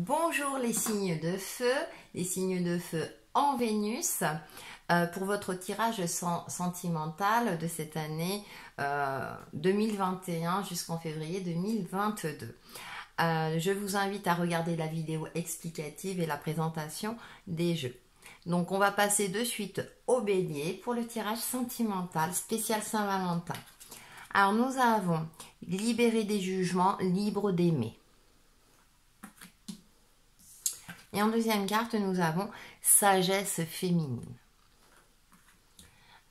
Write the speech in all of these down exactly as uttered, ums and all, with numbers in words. Bonjour les signes de feu, les signes de feu en Vénus, euh, pour votre tirage sentimental de cette année euh, deux mille vingt et un jusqu'en février deux mille vingt-deux. Euh, je vous invite à regarder la vidéo explicative et la présentation des jeux. Donc on va passer de suite au bélier pour le tirage sentimental spécial Saint-Valentin. Alors nous avons libéré des jugements, libre d'aimer. Et en deuxième carte, nous avons sagesse féminine.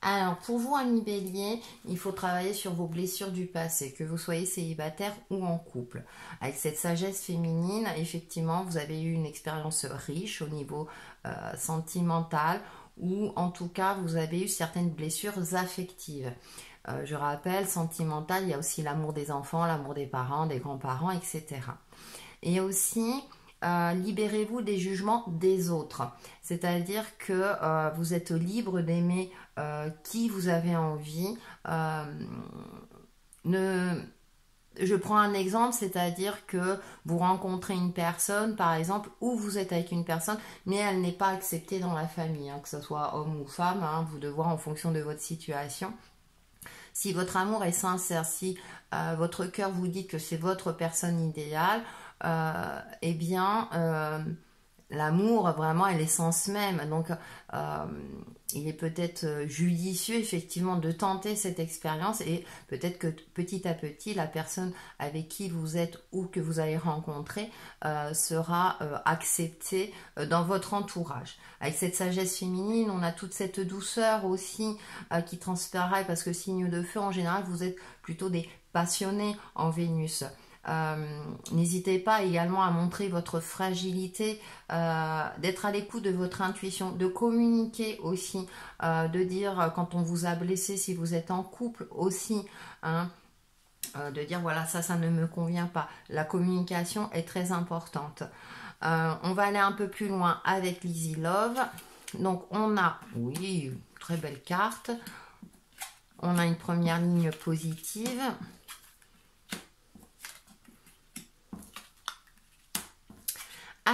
Alors, pour vous, ami bélier, il faut travailler sur vos blessures du passé, que vous soyez célibataire ou en couple. Avec cette sagesse féminine, effectivement, vous avez eu une expérience riche au niveau euh, sentimental, ou en tout cas, vous avez eu certaines blessures affectives. Euh, je rappelle, sentimental, il y a aussi l'amour des enfants, l'amour des parents, des grands-parents, et cetera. Et aussi... Euh, libérez-vous des jugements des autres, c'est-à-dire que euh, vous êtes libre d'aimer euh, qui vous avez envie. Euh, ne... Je prends un exemple, c'est-à-dire que vous rencontrez une personne, par exemple, ou vous êtes avec une personne, mais elle n'est pas acceptée dans la famille, hein, que ce soit homme ou femme, hein, vous devez voir en fonction de votre situation. Si votre amour est sincère, si euh, votre cœur vous dit que c'est votre personne idéale, Euh, eh bien euh, l'amour vraiment est l'essence même, donc euh, il est peut-être judicieux effectivement de tenter cette expérience, et peut-être que petit à petit la personne avec qui vous êtes ou que vous allez rencontrer euh, sera euh, acceptée euh, dans votre entourage. Avec cette sagesse féminine, on a toute cette douceur aussi euh, qui transparaît, parce que signe de feu en général vous êtes plutôt des passionnés en Vénus. Euh, n'hésitez pas également à montrer votre fragilité, euh, d'être à l'écoute de votre intuition, de communiquer aussi, euh, de dire quand on vous a blessé, si vous êtes en couple aussi, hein, euh, de dire voilà, ça, ça ne me convient pas. La communication est très importante. Euh, on va aller un peu plus loin avec l'Easy Love. Donc on a, oui, très belle carte. On a une première ligne positive.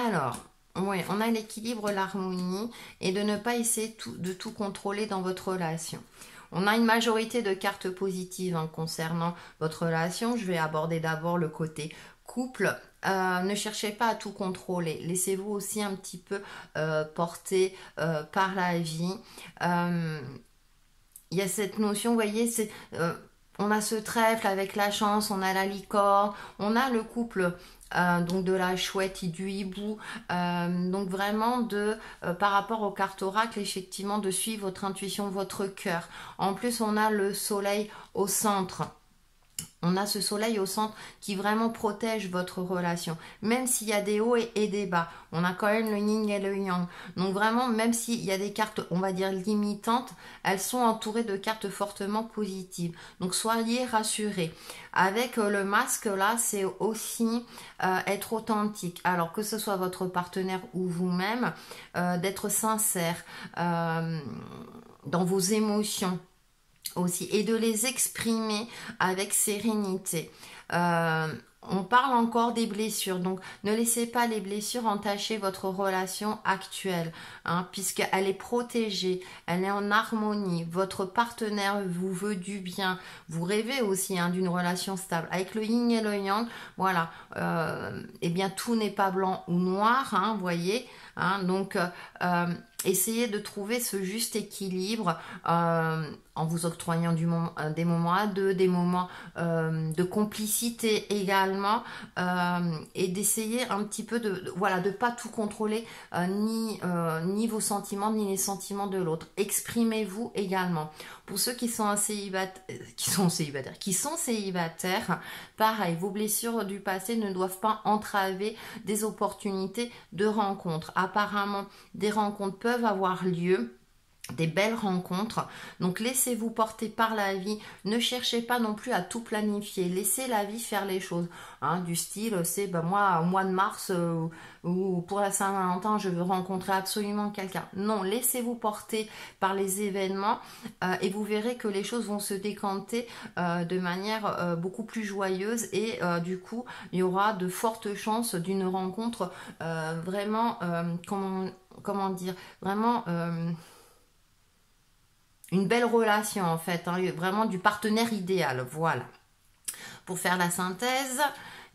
Alors, ouais, on a l'équilibre, l'harmonie, et de ne pas essayer tout, de tout contrôler dans votre relation. On a une majorité de cartes positives hein, concernant votre relation. Je vais aborder d'abord le côté couple. Euh, ne cherchez pas à tout contrôler. Laissez-vous aussi un petit peu euh, porter euh, par la vie. Euh, y a cette notion, vous voyez, c'est... Euh, on a ce trèfle avec la chance, on a la licorne, on a le couple euh, donc de la chouette et du hibou. Euh, donc vraiment, de, euh, par rapport aux cartes oracles, effectivement, de suivre votre intuition, votre cœur. En plus, on a le soleil au centre. On a ce soleil au centre qui vraiment protège votre relation. Même s'il y a des hauts et, et des bas, on a quand même le yin et le yang. Donc vraiment, même s'il y a des cartes, on va dire, limitantes, elles sont entourées de cartes fortement positives. Donc soyez rassurés. Avec le masque, là, c'est aussi euh, être authentique. Alors que ce soit votre partenaire ou vous-même, euh, d'être sincère euh, dans vos émotions. Aussi, et de les exprimer avec sérénité. Euh, on parle encore des blessures, donc ne laissez pas les blessures entacher votre relation actuelle, hein, puisqu'elle est protégée, elle est en harmonie, votre partenaire vous veut du bien, vous rêvez aussi hein, d'une relation stable. Avec le yin et le yang, voilà, euh, eh bien tout n'est pas blanc ou noir, vous hein, voyez, hein, donc... Euh, essayez de trouver ce juste équilibre euh, en vous octroyant du moment, des moments à deux, des moments euh, de complicité également, euh, et d'essayer un petit peu de, de voilà, de pas tout contrôler, euh, ni, euh, ni vos sentiments, ni les sentiments de l'autre. Exprimez-vous également. Pour ceux qui sont célibataires, qui sont célibataires, qui sont célibataires, pareil, vos blessures du passé ne doivent pas entraver des opportunités de rencontres. Apparemment, des rencontres peuvent avoir lieu, des belles rencontres. Donc laissez-vous porter par la vie, ne cherchez pas non plus à tout planifier, laissez la vie faire les choses, hein, du style c'est ben moi au mois de mars euh, ou pour la Saint-Valentin je veux rencontrer absolument quelqu'un. Non, laissez-vous porter par les événements euh, et vous verrez que les choses vont se décanter euh, de manière euh, beaucoup plus joyeuse et euh, du coup il y aura de fortes chances d'une rencontre euh, vraiment euh, comment, comment dire vraiment euh, une belle relation en fait, hein, vraiment du partenaire idéal, voilà. Pour faire la synthèse,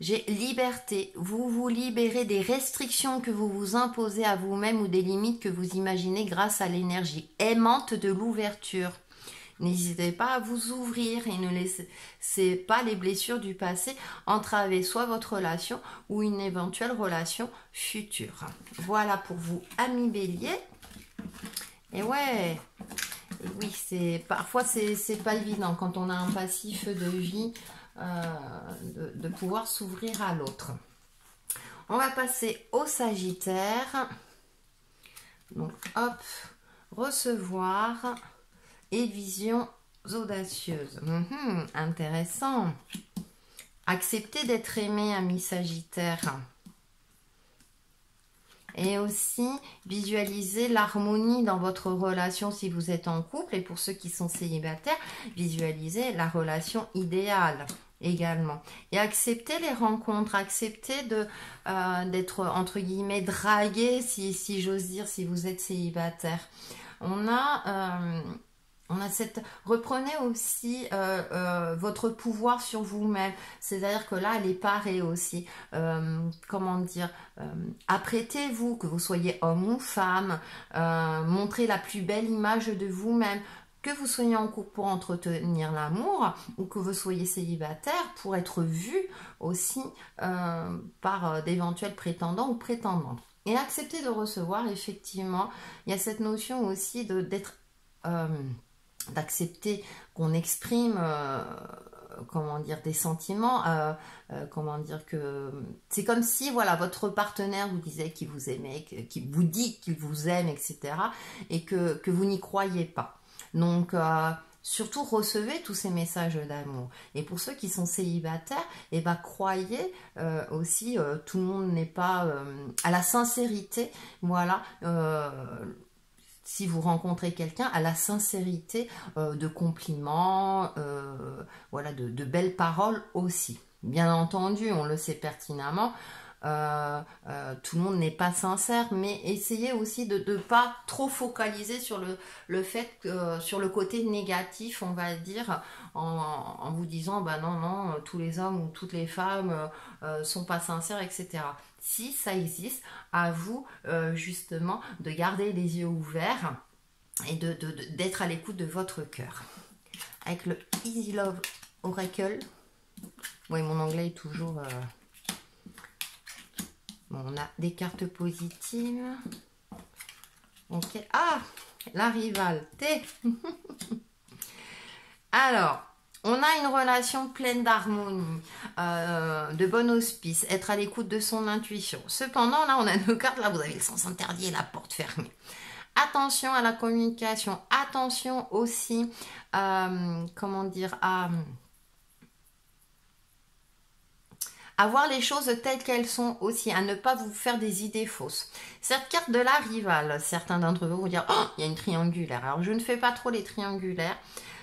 j'ai liberté. Vous vous libérez des restrictions que vous vous imposez à vous-même ou des limites que vous imaginez grâce à l'énergie aimante de l'ouverture. N'hésitez pas à vous ouvrir et ne laissez pas les blessures du passé entraver soit votre relation ou une éventuelle relation future. Voilà pour vous, amis béliers. Et ouais, oui, c'est parfois c'est pas évident quand on a un passif de vie euh, de, de pouvoir s'ouvrir à l'autre. On va passer au Sagittaire. Donc hop, recevoir et visions audacieuses. Mmh, intéressant. Accepter d'être aimé, ami Sagittaire. Et aussi, visualiser l'harmonie dans votre relation si vous êtes en couple. Et pour ceux qui sont célibataires, visualiser la relation idéale également. Et accepter les rencontres, accepter de, euh, d'être, entre guillemets, dragué, si, si j'ose dire, si vous êtes célibataire. On a... Euh, On a cette... Reprenez aussi euh, euh, votre pouvoir sur vous-même. C'est-à-dire que là, elle est parée aussi. Euh, comment dire euh, Apprêtez-vous, que vous soyez homme ou femme. Euh, montrez la plus belle image de vous-même. Que vous soyez en couple pour entretenir l'amour ou que vous soyez célibataire pour être vu aussi euh, par d'éventuels prétendants ou prétendantes. Et acceptez de recevoir, effectivement. Il y a cette notion aussi de d'être... Euh, d'accepter qu'on exprime euh, comment dire des sentiments euh, euh, comment dire que c'est comme si voilà votre partenaire vous disait qu'il vous aimait, qu'il vous dit qu'il vous aime, etc., et que, que vous n'y croyez pas. Donc euh, surtout recevez tous ces messages d'amour. Et pour ceux qui sont célibataires, eh ben, croyez euh, aussi euh, tout le monde n'est pas euh, à la sincérité, voilà euh, si vous rencontrez quelqu'un, à la sincérité euh, de compliments, euh, voilà, de, de belles paroles aussi. Bien entendu, on le sait pertinemment, euh, euh, tout le monde n'est pas sincère, mais essayez aussi de ne pas trop focaliser sur le, le fait, euh, sur le côté négatif, on va dire, en, en vous disant, bah non, non, tous les hommes ou toutes les femmes euh, sont pas sincères, et cetera. Si ça existe, à vous euh, justement de garder les yeux ouverts et de, de, de, d'être à l'écoute de votre cœur. Avec le Easy Love Oracle. Oui, mon anglais est toujours... Euh... Bon, on a des cartes positives. Ok. Ah, la rivalité. Alors... On a une relation pleine d'harmonie, euh, de bon auspice, être à l'écoute de son intuition. Cependant, là, on a nos cartes, là, vous avez le sens interdit et la porte fermée. Attention à la communication, attention aussi, euh, comment dire, à, à voir les choses telles qu'elles sont aussi, à ne pas vous faire des idées fausses. Cette carte de la rivale, certains d'entre vous vont dire, oh, il y a une triangulaire. Alors, je ne fais pas trop les triangulaires.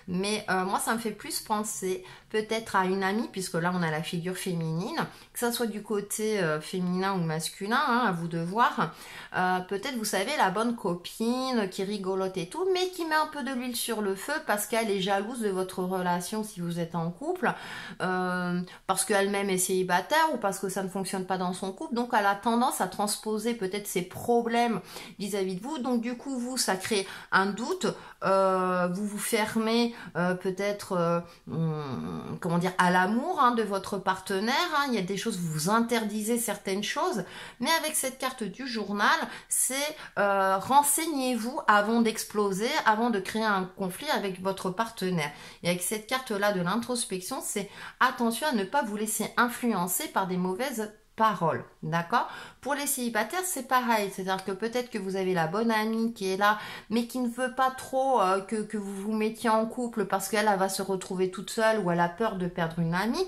Mais euh, moi, ça me fait plus penser peut-être à une amie, puisque là, on a la figure féminine, que ça soit du côté euh, féminin ou masculin, hein, à vous de voir. Euh, peut-être, vous savez, la bonne copine qui rigolote et tout, mais qui met un peu de l'huile sur le feu parce qu'elle est jalouse de votre relation si vous êtes en couple, euh, parce qu'elle-même est célibataire ou parce que ça ne fonctionne pas dans son couple. Donc, elle a tendance à transposer peut-être ses problèmes vis-à-vis de vous. Donc, du coup, vous, ça crée un doute. Euh, vous vous fermez euh, peut-être euh, hum, comment dire à l'amour, hein, de votre partenaire, hein. Il y a des choses, vous vous interdisez certaines choses, mais avec cette carte du journal, c'est euh, renseignez-vous avant d'exploser, avant de créer un conflit avec votre partenaire. Et avec cette carte là de l'introspection, c'est attention à ne pas vous laisser influencer par des mauvaises parole, d'accord? Pour les célibataires, c'est pareil, c'est-à-dire que peut-être que vous avez la bonne amie qui est là, mais qui ne veut pas trop euh, que, que vous vous mettiez en couple parce qu'elle va se retrouver toute seule ou elle a peur de perdre une amie.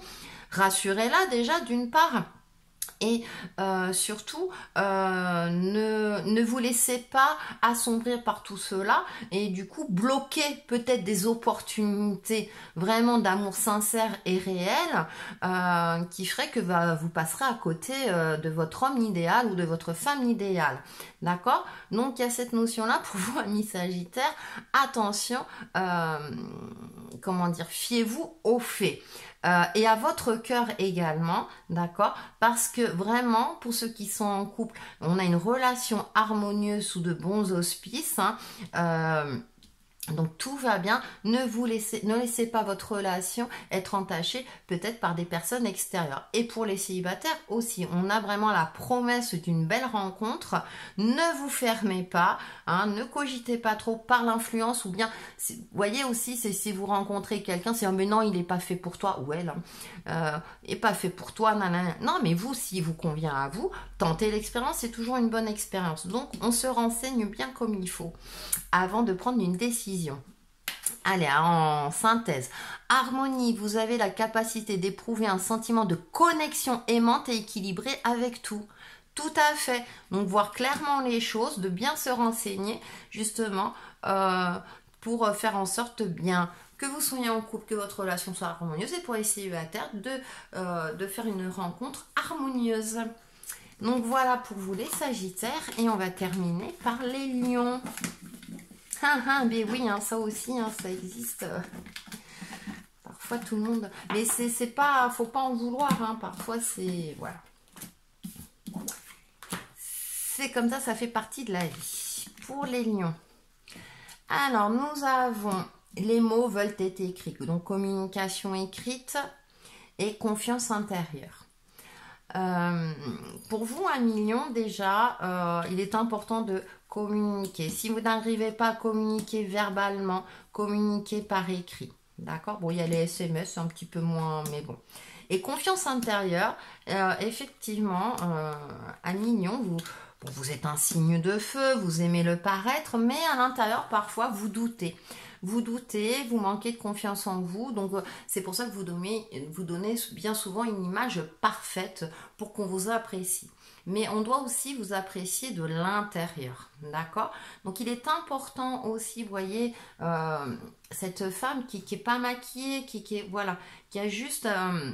Rassurez-la déjà d'une part. Et euh, surtout, euh, ne, ne vous laissez pas assombrir par tout cela et du coup bloquer peut-être des opportunités vraiment d'amour sincère et réel euh, qui ferait que bah, vous passerez à côté euh, de votre homme idéal ou de votre femme idéale. D'accord? Donc il y a cette notion-là pour vous, amis Sagittaire. Attention, euh, comment dire, fiez-vous aux faits. Euh, et à votre cœur également, d'accord? Parce que vraiment, pour ceux qui sont en couple, on a une relation harmonieuse sous de bons auspices, hein, euh, donc tout va bien. Ne vous laissez, ne laissez pas votre relation être entachée peut-être par des personnes extérieures. Et pour les célibataires aussi, on a vraiment la promesse d'une belle rencontre. Ne vous fermez pas, hein, ne cogitez pas trop par l'influence ou bien, vous voyez aussi, c'est si vous rencontrez quelqu'un, c'est oh, mais non, il n'est pas fait pour toi ou elle, hein, euh, est pas fait pour toi, nanana. Non, mais vous, s'il vous convient à vous, tentez l'expérience, c'est toujours une bonne expérience. Donc, on se renseigne bien comme il faut avant de prendre une décision. Allez, en synthèse, harmonie, vous avez la capacité d'éprouver un sentiment de connexion aimante et équilibrée avec tout. Tout à fait. Donc, voir clairement les choses, de bien se renseigner, justement, euh, pour faire en sorte bien que vous soyez en couple, que votre relation soit harmonieuse et pour les célibataires de, euh, de faire une rencontre harmonieuse. Donc, voilà pour vous les Sagittaires et on va terminer par les Lions. Ah, ah, mais oui, hein, ça aussi, hein, ça existe. Euh, parfois, tout le monde... Mais c'est pas... Faut pas en vouloir, hein, parfois, c'est... Voilà. C'est comme ça, ça fait partie de la vie. Pour les Lions. Alors, nous avons... Les mots veulent être écrits. Donc, communication écrite et confiance intérieure. Euh, pour vous, un million, déjà, euh, il est important de... communiquer. Si vous n'arrivez pas à communiquer verbalement, communiquez par écrit. D'accord? Bon, il y a les S M S, un petit peu moins, mais bon. Et confiance intérieure, euh, effectivement, euh, à Mignon, vous, bon, vous êtes un signe de feu, vous aimez le paraître, mais à l'intérieur, parfois, vous doutez. Vous doutez, vous manquez de confiance en vous. Donc, c'est pour ça que vous donnez, vous donnez bien souvent une image parfaite pour qu'on vous apprécie. Mais on doit aussi vous apprécier de l'intérieur, d'accord? Donc, il est important aussi, vous voyez, euh, cette femme qui n'est pas maquillée, qui, qui, est, voilà, qui a juste, euh,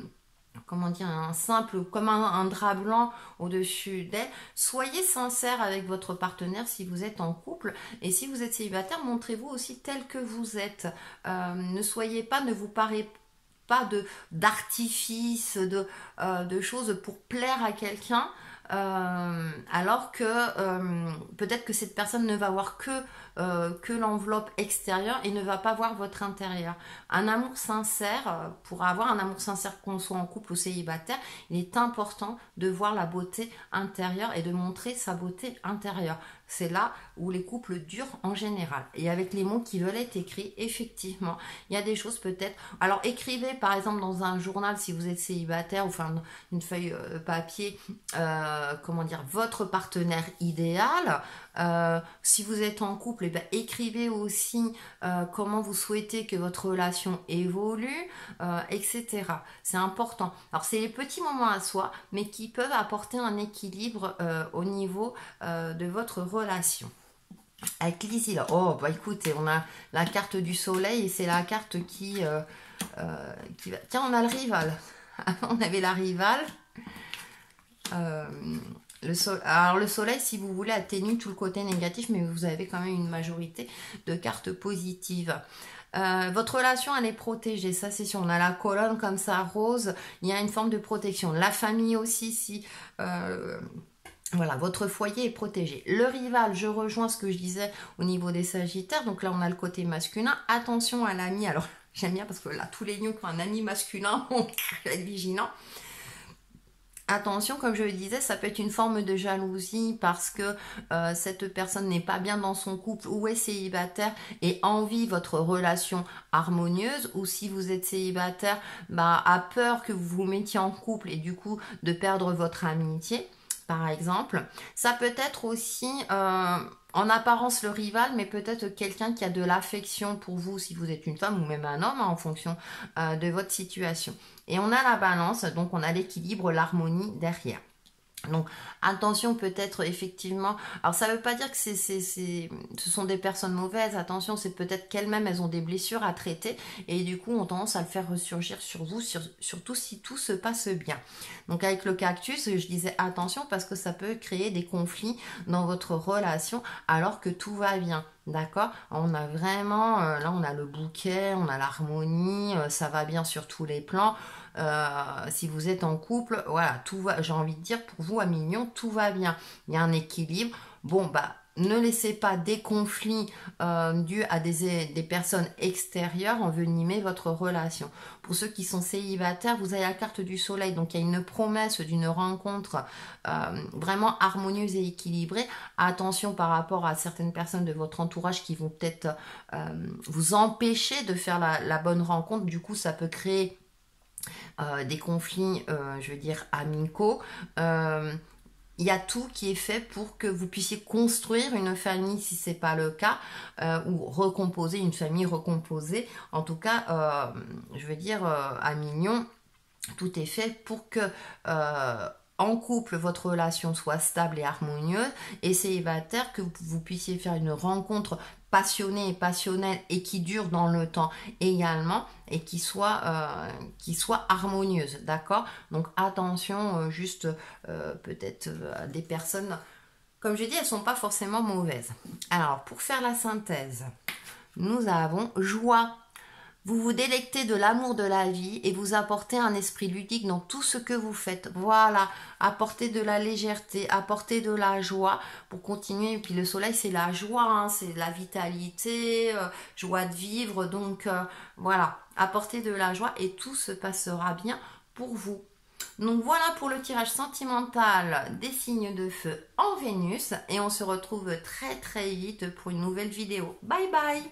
comment dire, un simple, comme un, un drap blanc au-dessus d'elle. Soyez sincère avec votre partenaire si vous êtes en couple. Et si vous êtes célibataire, montrez-vous aussi tel que vous êtes. Euh, ne soyez pas, ne vous parez pas. Pas d'artifice, de, de, euh, de choses pour plaire à quelqu'un, euh, alors que euh, peut-être que cette personne ne va voir que, euh, que l'enveloppe extérieure et ne va pas voir votre intérieur. Un amour sincère, pour avoir un amour sincère qu'on soit en couple ou célibataire, il est important de voir la beauté intérieure et de montrer sa beauté intérieure. C'est là où les couples durent en général. Et avec les mots qui veulent être écrits, effectivement, il y a des choses peut-être... Alors, écrivez, par exemple, dans un journal, si vous êtes célibataire, ou enfin, une feuille papier, euh, comment dire, votre partenaire idéal. Euh, si vous êtes en couple, eh bien, écrivez aussi euh, comment vous souhaitez que votre relation évolue, euh, et cetera. C'est important. Alors, c'est les petits moments à soi, mais qui peuvent apporter un équilibre euh, au niveau euh, de votre relation. Relation avec Lizzie là. Oh bah écoutez, on a la carte du soleil et c'est la carte qui, euh, euh, qui va... Tiens, on a le rival. On avait la rivale. Euh, le soleil... Alors le soleil, si vous voulez, atténue tout le côté négatif, mais vous avez quand même une majorité de cartes positives. Euh, votre relation, elle est protégée, ça c'est sûr. On a la colonne comme ça, rose. Il y a une forme de protection. La famille aussi, si... Euh... Voilà, votre foyer est protégé. Le rival, je rejoins ce que je disais au niveau des Sagittaires. Donc là, on a le côté masculin. Attention à l'ami. Alors, j'aime bien parce que là, tous les lions qui ont un ami masculin, on crée vigilant. Attention, comme je le disais, ça peut être une forme de jalousie parce que euh, cette personne n'est pas bien dans son couple ou est célibataire et envie votre relation harmonieuse, ou si vous êtes célibataire, bah, a peur que vous vous mettiez en couple et du coup de perdre votre amitié, par exemple. Ça peut être aussi... Euh, en apparence le rival, mais peut-être quelqu'un qui a de l'affection pour vous, si vous êtes une femme ou même un homme, hein, en fonction euh, de votre situation. Et on a la balance, donc on a l'équilibre, l'harmonie derrière. Donc attention peut-être effectivement, alors ça ne veut pas dire que c'est, c'est, c'est, ce sont des personnes mauvaises, attention, c'est peut-être qu'elles-mêmes elles ont des blessures à traiter et du coup ont tendance à le faire ressurgir sur vous, sur, surtout si tout se passe bien. Donc avec le cactus, je disais attention parce que ça peut créer des conflits dans votre relation alors que tout va bien. D'accord, on a vraiment, euh, là on a le bouquet, on a l'harmonie, euh, ça va bien sur tous les plans. Euh, si vous êtes en couple, voilà, tout va, j'ai envie de dire pour vous à mignon, tout va bien. Il y a un équilibre. Bon, bah, ne laissez pas des conflits euh, dus à des, des personnes extérieures envenimer votre relation. Pour ceux qui sont célibataires, vous avez la carte du soleil, donc il y a une promesse d'une rencontre euh, vraiment harmonieuse et équilibrée. Attention par rapport à certaines personnes de votre entourage qui vont peut-être euh, vous empêcher de faire la, la bonne rencontre. Du coup, ça peut créer euh, des conflits, euh, je veux dire, amicaux. Euh, Il y a tout qui est fait pour que vous puissiez construire une famille si ce n'est pas le cas, euh, ou recomposer, une famille recomposée. En tout cas, euh, je veux dire, euh, à mignon, tout est fait pour que, euh, en couple, votre relation soit stable et harmonieuse, et célibataire, que vous puissiez faire une rencontre passionnée et passionnelle et qui dure dans le temps également et qui soit, euh, qui soit harmonieuse, d'accord? Donc attention, euh, juste euh, peut-être euh, des personnes, comme je dis, elles ne sont pas forcément mauvaises. Alors, pour faire la synthèse, nous avons joie. Vous vous délectez de l'amour de la vie et vous apportez un esprit ludique dans tout ce que vous faites. Voilà, apportez de la légèreté, apportez de la joie pour continuer. Et puis le soleil, c'est la joie, hein, c'est la vitalité, euh, joie de vivre. Donc euh, voilà, apportez de la joie et tout se passera bien pour vous. Donc voilà pour le tirage sentimental des signes de feu en Vénus. Et on se retrouve très très vite pour une nouvelle vidéo. Bye bye!